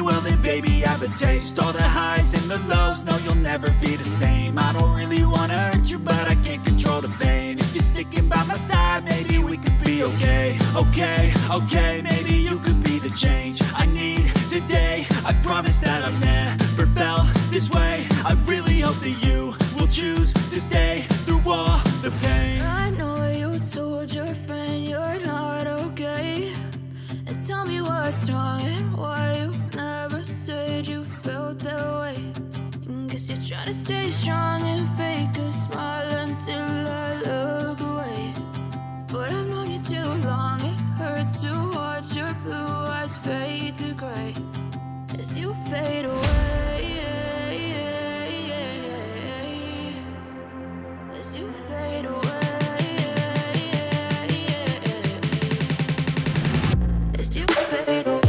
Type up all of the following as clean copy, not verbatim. Well then baby I have a taste. All the highs and the lows, no, you'll never be the same. I don't really wanna hurt you, but I can't control the pain. If you're sticking by my side, maybe we could be okay. Okay, okay, maybe you could be the change I need today. I promise that I've never felt this way. I really hope that you will choose to stay through all the pain. I know you told your friend you're not okay, and tell me what's wrong and why you never said you felt that way. You're trying to stay strong and fake a smile until I look away. But I've known you too long, it hurts to watch your blue eyes fade to gray as you fade away, as you fade away, as you fade away.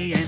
and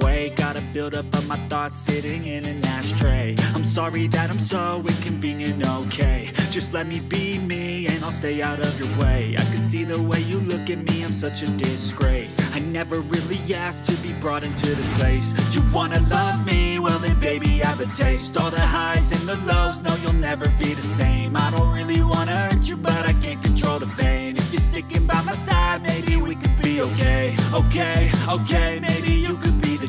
way. Gotta build up of my thoughts sitting in an ashtray. I'm sorry that I'm so inconvenient, okay. Just let me be me and I'll stay out of your way. I can see the way you look at me, I'm such a disgrace. I never really asked to be brought into this place. You wanna love me? Well then baby I have a taste. All the highs and the lows, no you'll never be the same. I don't really wanna hurt you, but I can't control the pain. If you're sticking by my side, maybe we could be okay. Okay, okay, maybe you could be the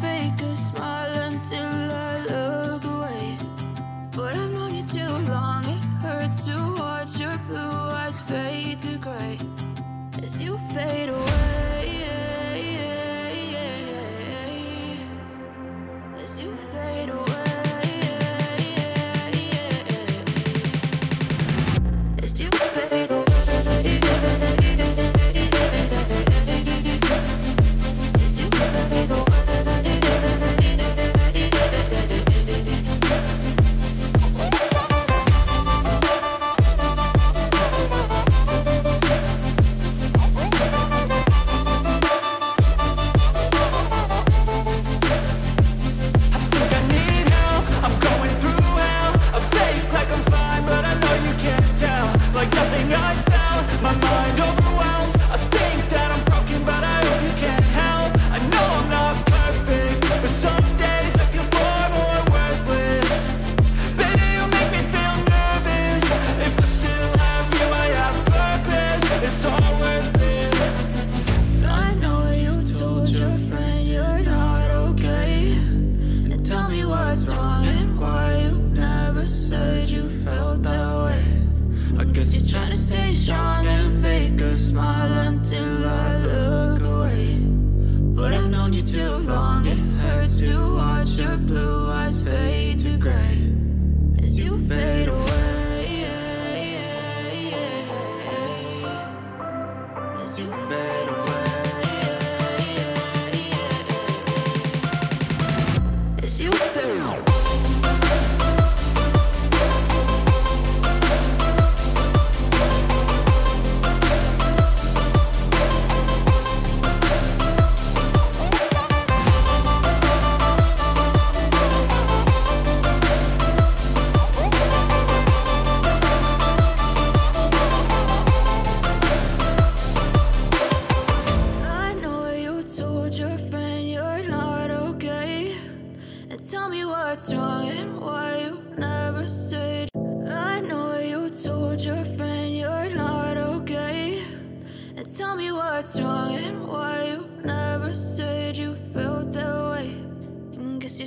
fake a smile until I look away. But I've known you too long, it hurts to watch your blue eyes fade to gray as you fade away. As you fade away. too long. It hurts to watch your blue eyes fade to gray as you fade away, as you fade away, as you fade away. Your friend, you're not okay, and tell me what's wrong and why you never said. I know you told your friend you're not okay, and tell me what's wrong and why you never said you felt that way. And guess you're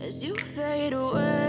as you fade away.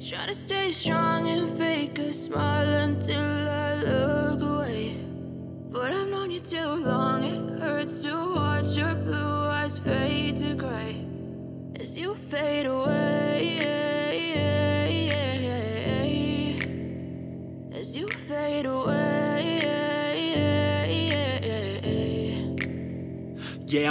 try to stay strong and fake a smile until I look away. But I've known you too long, it hurts to watch your blue eyes fade to gray as you fade away, as you fade away. Yeah,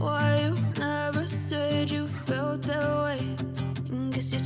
why you never said you felt that way. Guess you're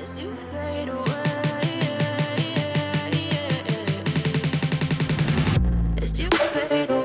as you fade away, as you fade away.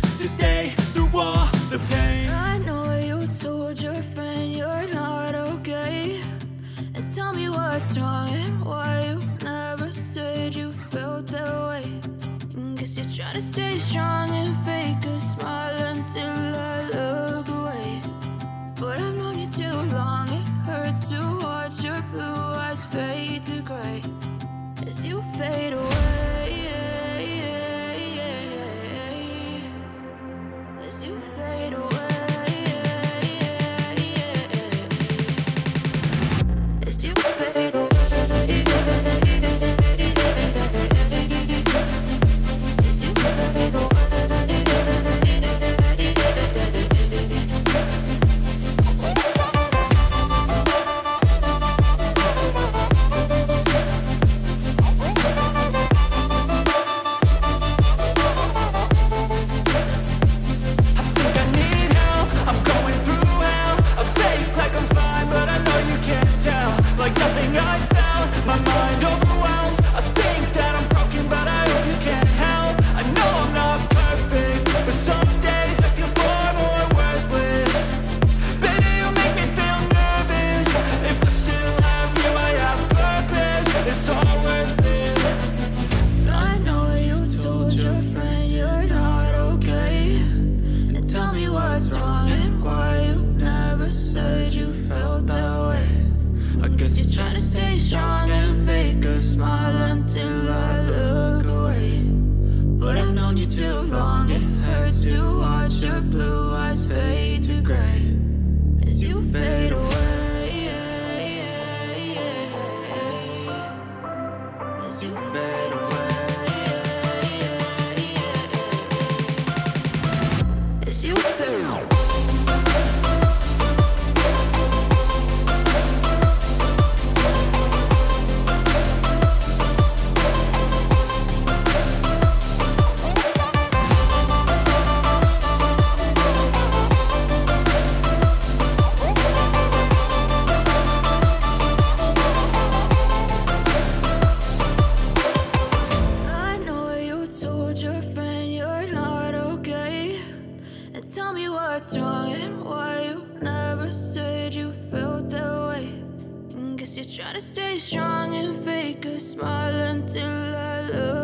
to stay through all the pain. I know you told your friend you're not okay, and tell me what's wrong and why you never said you felt that way. Guess you're trying to stay strong and fake a smile until I look away. But I've known you too long, it hurts to watch your blue eyes fade to gray as you fade away, as you fade away, as you fade away. what's wrong and why you never said you felt that way. And guess you're trying to stay strong and fake a smile until I look.